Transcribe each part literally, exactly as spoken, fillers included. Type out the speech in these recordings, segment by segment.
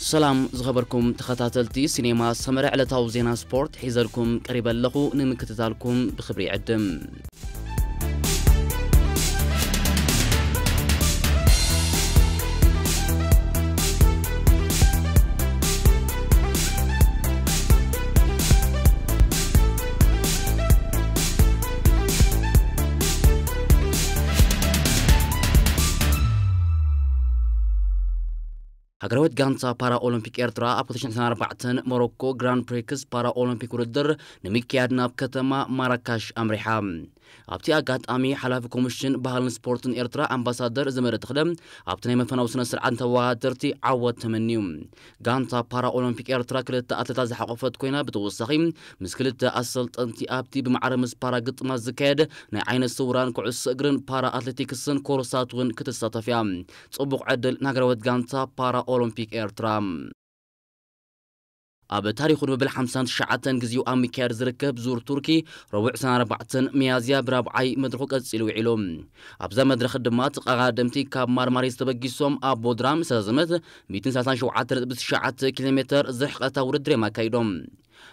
سلام زخبركم تخطاتلتي سينما سمر على توزينا سبورت حيزركم قريبا لغو نمكتتالكم بخبري عدم هجروت جانتا بارا أولمبيك إرترا أبو تشن أربعة موروكو جراند بريكس بارا أولمبيك وردر نميكيادنا بكتما مراكش أمريكا. أبتي أجد أمي حلف كومشن بهالن سبورتن إرترا أمباسادر زمر تخدم أبتني من فنوسنا سرعان تواترتي عود تمنيوم. جانتا بارا أولمبيك إرترا كلت أتلتاز حقوفت كوينا بتوصخيم مسكلت أصلت أنتي أبتي بمعرمز بارا قط مزكاد نعين الصوران كعس قرن بارا أتلتيكسن كورسات ون كتستطفيام. تصبق عدل نجروت جانتا بارا أولمبيك إرترام. أب تاريخ بالحمسان شعاتن جزيو أميكار زركب زور تركي ربع سنة ربعتن ميازيا برابعي مدرخوك أتسلو علوم أبزا مدرخ دمات أغادمتي كاب مارماريس تبقيسوم أبو درام سازمت ميتن سلسان شوعات بس شعات كيلومتر زرحق أتورد ريما كايدوم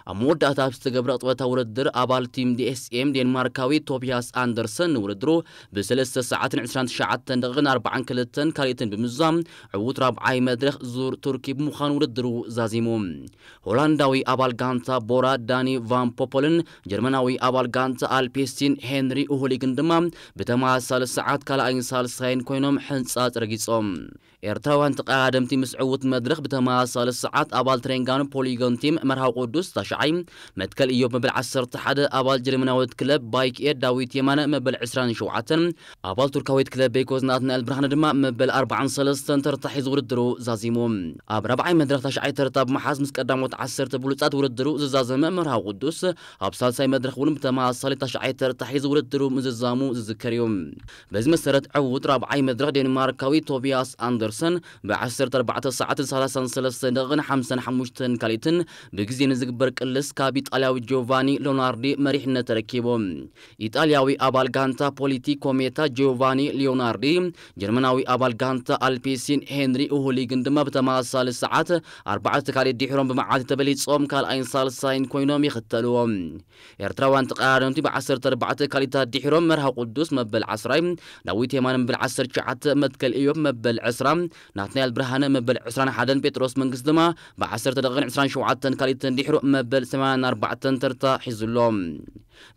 أمود أتاب استقبرات وتورد در أبال تيم دي اس ام دنماركاوي توبياس أندرسن وردرو بسلسة ساعات عشرين شعاتن دغن أربعان كلتن كاليتن بمزام عود رابعي مدرخ زور تركي بمخان وردرو زازيموم هولنداوي أبال غانتا بورا داني فان بوبولن جرمناوي أبال غانتا البيستين هنري أهوليغن دمام بتما سال ساعات كالا أين سال سخين كوينوم حنسات رقيصوم إرتاوان تقادم تيم سعود مدرخ بتما سال ساعات أبال ترينغان بوليغن تيم مرهو قدوس تشعيم متكل إيوب مبل عسر تحد أبال جرمناويت كلب بايك إير داويت يمان مبل عسران شوعتن أبال تركاويت كلب بيكوز ناتنا البرهن دمام مبل أربعان سالستن ترتحي زور الدرو زازيموم أبرابعي مدرخ تشعي ترتاب محاز مسكدام عسرت بولوتات وردرو زازم مرها قدوس أبسال ساي مدرخ ولمتما صالة شعيتر تحيز وردرو مززامو زذكريوم بزم سرت عود رابعي مدرخ دنماركاوي توبياس أندرسن بعسرت أربعة ساعات ثلاثة ثلاثة دقن خمسة حمشتن كاليتن بجزين زكبر كلس كابيت إيطالياوي جوفاني ليوناردي مريحنا تركيبهم إيطالياوي أبال غانتا بوليتي كوميتا جوفاني ليوناردي جرمناوي أبال غانتا البيسين هنري أوهوليغندما بتما صالة ساعات أربعة كالي ديحرم بمع تبليت صوم كال أين صال ساين كوينوم يختلوهم إرتراوان تقارن تبع عصر تربعة كاليتا ديحرم مرها قدوس مبل عصرين لويت يمان مبل عصر شعت متكل إيوب مبل عصران ناتني البرهان مبل عصران حدن بيتروس من قصدما بعصر تدغن عصران شوعتن كاليتا ديحرم مبل ثمان أربعة ترتا حزلهم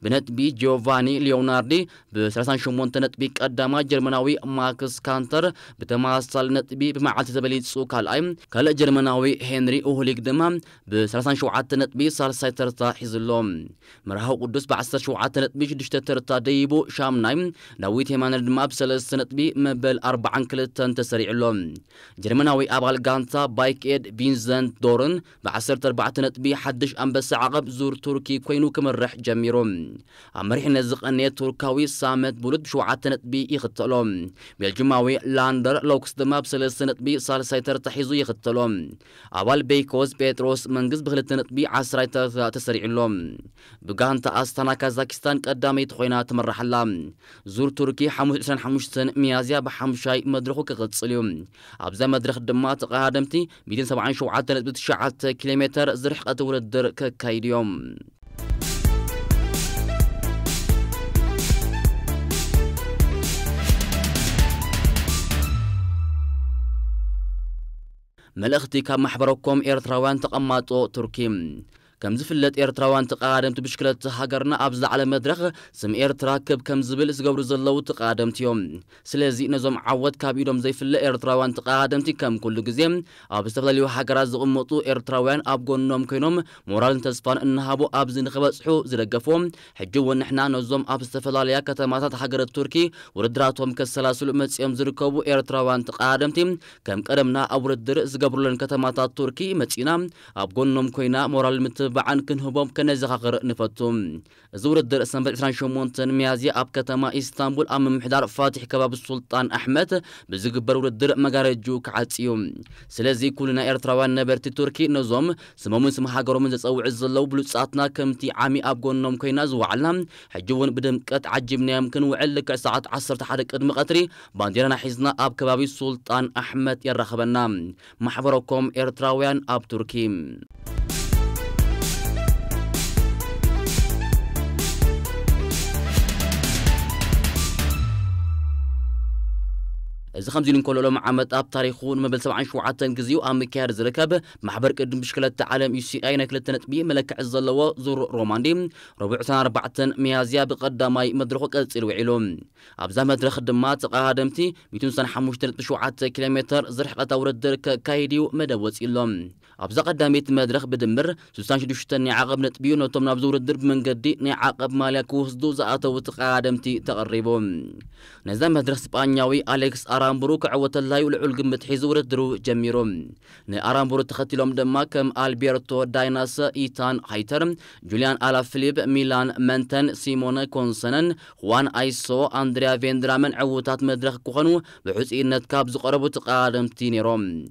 بنت بي جوفاني ليوناردي بسرسان شمون تنت بي قداما جرمناوي ماكس كانتر بتماصل نت بي بمع تبليت صو كالايم كال جرمناوي هنري أوهليك دمام بسرسان شوعات نتبي صار سيترتا حزلهم مرهو قدوس بعسر شوعات نتبي شدشت ترتا ديبو شام نايم نويت همان الماب سلس نتبي مبل أربعان كلتن تسريع لهم جرمناوي أبغال غانتا بايك إيد بينزن دورن بعسر تربعة نتبي حدش أم بس عقب زور تركي كوينو كمرح جميرون أمريح نزق أني تركاوي سامت بولد بشوعات نتبي يختلهم بالجماوي لاندر لوكس دماب سلس نتبي صار سيترتا حزو يختلهم أول بيكوز بيتروس منجز بخلتنا تبيع عسرة تسريع لهم بغانتا أستانا كازاكستان قدامي تخوينا تمرح اللام زور تركي حموش عشرين حموشتن ميازيا بحمشاي مدرخو كغطس اليوم أبزا مدرخ دمات قادمتي ميتين سبعين شوعات بتشعات كيلومتر زرح أدور الدر كايديوم ملأختي كم محبركم إرتراوان تقماتو تركيم كم زفلت إرتراوان تقادمت بشكلة هاجرنا أبزل على مدرخ سم إرترا كب كم زبل زقبر زلو تقادمت يوم سلازي نظام عود كابيدوم زي فل إرتراوان تقادمت كم كل جزيم أبستفليو هاجرات زقمتو إرتراوان أبقون نوم كينوم مورال تسفان إنهابو أبزن خبصحو زرقفهم حجو نحنا نظام أبستفليا كتماتات هاجر التركي وردراتهم كسلاسل متسيم زركبو إرتراوان تقادمت كم قدمنا أبردر زقبرلن كتماتات تركي متسينام أبقون نوم كينا مورال مت بعن كنهبم كنزخ قرأ نفتهم زور الدر سنبر عشرين شمون تنميازي أب كتما إسطنبول أمام محدار فاتح كباب السلطان أحمد بزق برور الدر مجارجوك عتيوم سلازي كلنا إرتروان نبرتي تركي نظام سمومن سماح قرمن زاو عز الله بلوساتنا كمتي عامي أبقونهم كيناز وعلم حجون بدم كت عجبنا يمكن وعلك ساعات عصر تحرك قدم قطري بانديرنا حزنا أب كباب السلطان أحمد يرخبنا محبركم إرتروان أب تركي. إذا خمسين كل لهم عمد أب تاريخون مبلغ سبعين شعاتن جزيو أم كارز ركب محبر قدم بشكل عالم يسي أين كل تنتبيه ملك عز الله زور روماندي ربع سنة أربعة ميازيا بقدماي مدرخ قتل وعلوم أبزام مدرخ دمات قادمتي بيتون سنة حموش تلت شعات كيلومتر زرح قطور الدرك كايديو مدوس إلهم أبزا قدمت مدرخ بدمر سوستانش دشتن عقب نتبيه نتم نبزور الدرب من قدي نعقب مالكوس دوز أتوت قادمتي تقربهم نزام مدرخ سبانياوي أليكس أرام أرامبروك عوة الله والعلق متحيزور الدرو جميرون نأرامبرو تختلهم دما كم ألبيرتو دايناسا إيتان هايتر جوليان آلا فيليب ميلان منتن سيمونا كونسنن خوان أيسو أندريا فيندرامن عوتات مدرخ كوخنو بحسئين نتكاب زقربو تقادم تينيرون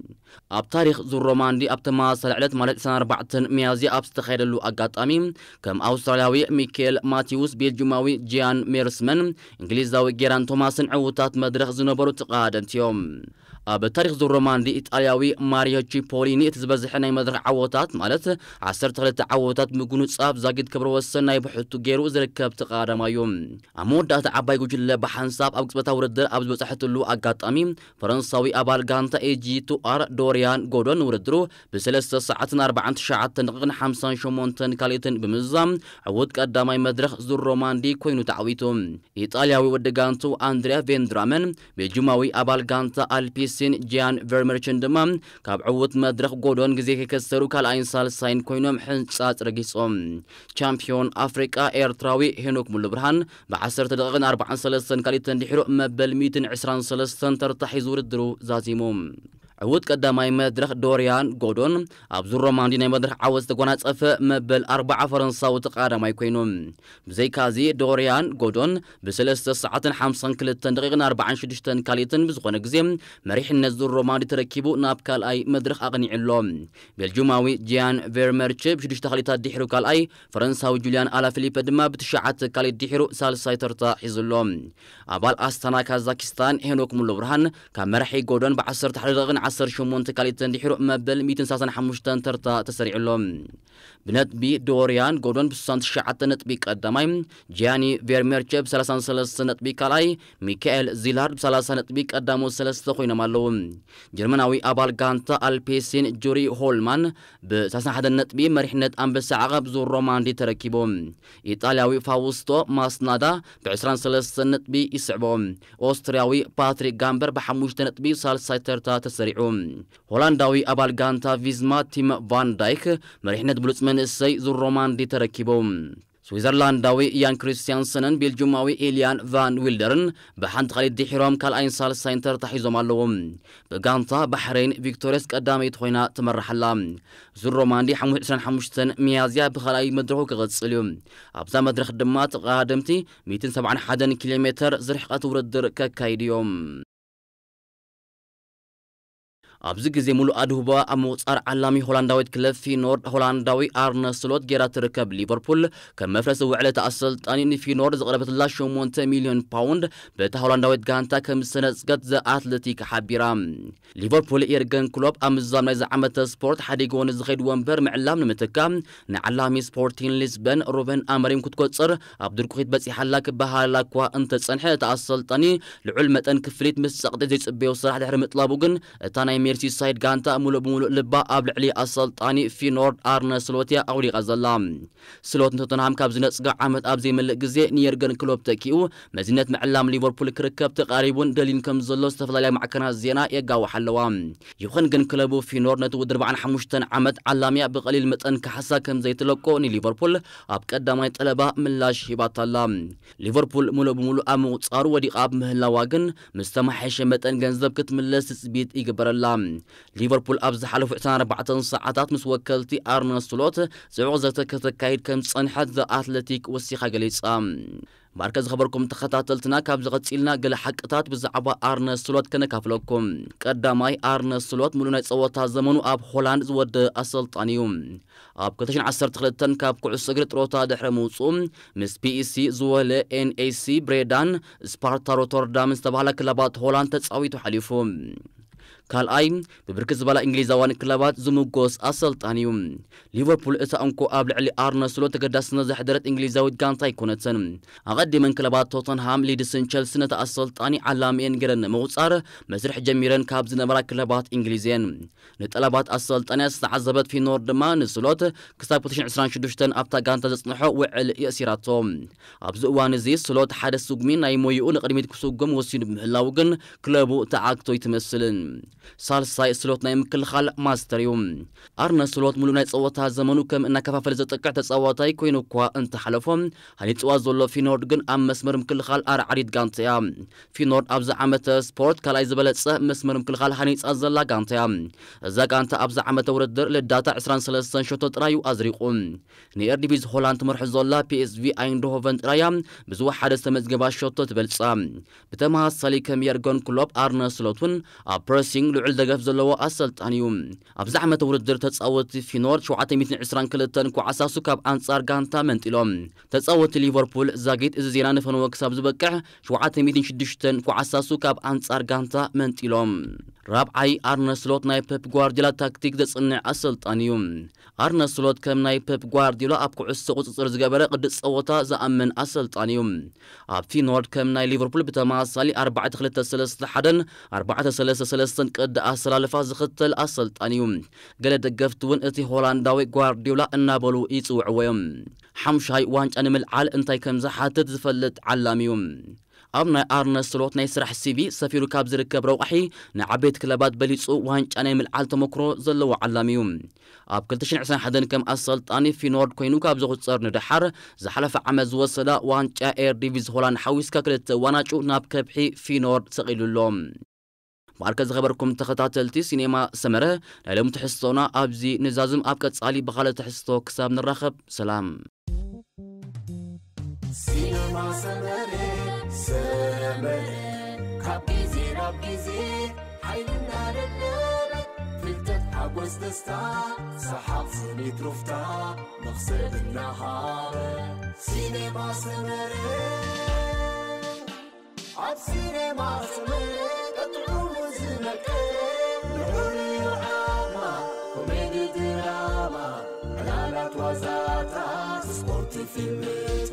أب تاريخ زور روماندي أب تماثل علت مالت سنة أربعة ميازي أب استخير اللو أقات أميم كم أوسترالياوي ميكيل ماتيوس بيلجماوي جيان ميرسمن إنجليزاوي جيران توماسن عوتات مدرخ زنبرو تقادم دنتيوم. بتاريخ زور روماندي إيطالياوي ماريو تشيبوليني اتزبزحنا مدرع عواتات مالت عسر تغلت عواتات مقنوص أب زاقد كبرو السنة يبحثو جيرو زركب تقارما يوم أمور دات عبايقو جل بحنساب أبقس بتاوردر أبقس بتحتلو أقات أميم فرنساوي أبالغانتا إيجيتو أر دوريان غودون وردرو بسلسة ساعتنا أربعة شعات تنقن حمسان شمونتن كاليتن بمزام عوات قداماي مدرخ زور روماندي كوينو تعويتو إيطالياوي ودقانتو أندريا فيندرامن بجماوي أبالغانتا ألبيس سين جان فيرمرشن دمام كاب عوت مدرخ غودون غزي كسرو كال اينسال ساين كوينوم حنصات رغيصوم شامبيون افريكا ايرتراوي هنوك مولبرهان بعشرة دقائق أربعة وثلاثين كاليتن دحرو مبل مئة وثلاثة وعشرين ترتحي زور الدرو زازيموم عود قداماي مدرخ دوريان غودون ابزو روماندي ناي مدرخ عوز تغناصف مبل أربعة فرنساو تقادماي كوينوم بزي كازي دوريان غودون بثلاث ساعات خمسة وخمسين دقيقه أربعة وستين كاليتن بزغون غزيم مريح النزور روماندي تركيبو نابكال اي مدرخ اغنيعلوم بلجماوي جيان فيرمرتشيب شدش تخليتا دحرو كال اي فرنساوي جوليان الا فيليب دما بتشعات كالي دحرو سالساي ترتا حزلوم ابال استانا كازاكستان هنوك مولبرهان كمرحي غودون بعشرة دقائق عصر شمون تكاليتن دحرو مبل مئة وخمسة وخمسين ترتا تسريع لهم بنتبي دوريان غودون بسانت شعات نتبي قداماي جياني فيرميرتشيب ثلاثة وثلاثين نتبي كالاي ميكائيل زيلارد ثلاثة وثلاثين نتبي قدامو ثلاثة خوينما لهم جرمناوي ابال غانتا البيسين جوري هولمان ب ثلاثة وثلاثين نتبي مريحنت امبس عقب زور روماندي تركيبهم ايطالياوي فاوستو ماسنادا ب ثلاثة وعشرين نتبي يسعبهم اوسترياوي باتريك غامبر ب خمسة نتبي ثلاثة ترتا تسريع هولنداوي أبالغانتا فيزما تيم فان دايك مريحنت بلوتمن السي زور روماندي تركيبهم سويزرلانداوي يان كريستيانسنن بيلجماوي إليان فان ويلدرن بحنت غالي دحرام كالأينسال ساينتر تحيزهم اللهم بغانتا بحرين فيكتوريس قدامي تخوينا تمرحلا زور روماندي خمسة وعشرين ميازيا بخلاي مدرحو كغتسليو أبزا مدرخ دمات قادمتي مئتين وسبعة وسبعين كيلومتر زرحقة وردر كاكايديوم أبزق زي مولو أدهوبا أموصار علامي هولنداوي تكلف في نورد هولنداوي أرنا سلوت جيرا تركب ليفربول كمفرس وعلى تأسلطاني في نورد زغربت الله شمونتا مليون باوند بتا هولنداوي تغانتا كمسنة زغت زا أتلتيك حبيرام ليفربول إيرغن كلوب أمزام نايزا عمتا سبورت حديقون زغيد ومبر معلام نمتكام نعلامي سبورتين لسبن روبن أمريم كتكوصر أبدر كوخيد بسي حلاك بهالاكوا انت تسنحي تأسلطاني لعلمة أن كفليت مساقدة زي تسبيو صراحة دحرم إطلابوغن تانايمي ميرسي سايد غانتا مولو بمولو لبا أبل علي السلطاني في نورد أرنا سلوتيا أولي غزلام سلوت توتنهام كاب زينت صقع عمد أبزي من الجزء نيرغن كلوب تكيو مزينت معلام ليفربول كركب تقاربون دليل كم زلو استفلا معكنا الزينا يقاو حلوام يخنغن كلبو في نورد نتودر بعن حموشتن عمد علاميا بقليل متأن كحسا كم زي تلقوني ليفربول أب قدامي طلبا من لاش يباطلام ليفربول مولو بمولو أمو تصارو ودي قاب مهلا واغن مستمحيش متأن غنزب كتملس سبيت يقبرلام ليفربول أبز حلف إحسان ربعة ساعات مس وكالتي أرمن الصلوات زعوزة كتكايد كم صنحة ذا أتلتيك والسيخة جليس أم. مركز خبركم تخطاتلتنا كاب زغت إلنا قل حقتات بزعبا أرنا السلوات كنكافلوكم قداماي أرنا السلوات ملوناي صوتها زمنو أب هولاند زود أسلطانيوم أب كتشن عسر تخلتن كاب كعو سقرت روتا دحر موصوم مس بي إسي زوالي إن إي سي بريدان سبارتا روتوردام استبالا كلابات هولاند تساويتو حليفوم كالأي ببركز بالا إنجليزاوان كلابات زموجوس أسلطانيوم ليفربول إتا أنكو قبل علي أرنسلو تقدسنا زحدرت إنجليزاوي كانتاي كونتن أغدي من كلابات توتنهام ليدسن تشيلسي نتا أسلطاني علامين جرن موصار مسرح جميرن كابزنا بالا كلابات إنجليزيان نتقلبات أسلطاني استعذبت في نور دمان سلوت كساب بوتشن عسران شدوشتن أبتا كانتا تصنحو وعلي يسيراتهم أبزوان زي سلوت حادث سوقمين نايمويو نقدمي تكسوقم وسين بمهلاوقن كلابو تعاقتو يتمثلن سالساي سلوت نايم كل خال ماستريوم أرنا سلوت ملوناي صوتها زمنو كم إن كفافل زتقع تصواتاي كوينو كوا أنت حلفهم هنتوازلو في نوردن أم مسمرم كل خال أر عريض قانتيام في نورد أبز عمة سبورت كلا إزبلت سه مسمرم كل خال هنتوازلا قانتيام إذا كانت أبز عمة ورد در للداتا عسران سلسان شوتت رايو أزريقون نير ديفيز هولاند مرحزولا بي إس في أيندهوفن رايام بزوح حدث مزجباش شوتت بلسام بتمها صلي كم يرجون كلوب أرنا سلوتون أبرسين لعل دقف زلوا أصلت عن يوم أبزعمة ورد در تتصوت في نور شو عتمي عشرين كلتن كو عساسو كاب أنصار قانتا من تلوم تتصوت ليفربول زاقيت إذا زيران فنو كساب زبكع شو عتمي تنشدشتن كو عساسو كاب أنصار قانتا من تلوم رابعي أرنا سلوت ناي بيب غوارديولا تكتيك دصنع أصلت عن يوم أرنا سلوت كم ناي بيب غوارديولا أبكو عسقو تصر زقابرة قد تصوتا زأمن أصلت عن يوم أب في نور كم ناي ليفربول بتماصالي أربعة خلتة سلسة حدا أربعة سلسة سلسة قد أسلالفا زختل أسلطانيوم قال دقفتون إتي هولانداوي غوارديولا النابلو يتوعويم حمشاي وانج أنمل عال انتاي كمزحات تزفلت علاميوم أبنا أرنا سلوت نيسرح السيفي سفيرو كابزر كبروحي نعبيت كلابات بليتسو وانج أنا من العالت مكرو زلو علاميوم أب كلتشن عسان حدن كم أسلطاني في نورد كوينو كابزو تصار ندحر زحلف عمز وصلا وانج أير ديفيز هولاند حويسكا كلت واناجو ناب كبحي في نورد سقيلو اللوم مركز خبركم تخطاتلتي سينما سمره لعلم تحصونا أبزي نزازم أبكت سالي بخالة تحصو كساب نرخب سلام سينما سمره سمره كابيزي رابيزي حيلنا للنار فلتت حبوز دستا سحاب صني تروفتا نغسل النهار سينما سمره عب سينما سمره الحرية عامة كوميدي دراما إعلانات وزارات سبورت فيلم